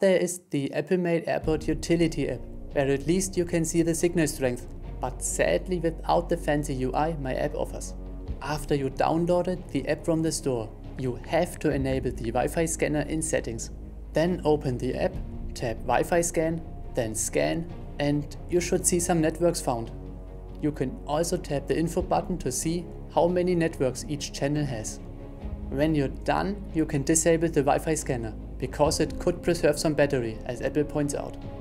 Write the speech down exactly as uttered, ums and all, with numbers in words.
There is the Apple-made Airport Utility app, where at least you can see the signal strength, but sadly without the fancy U I my app offers. After you downloaded the app from the store, you have to enable the Wi-Fi scanner in settings. Then open the app, tap Wi-Fi scan, then scan, and you should see some networks found. You can also tap the info button to see how many networks each channel has. When you're done, you can disable the Wi-Fi scanner, because it could preserve some battery, as Apple points out.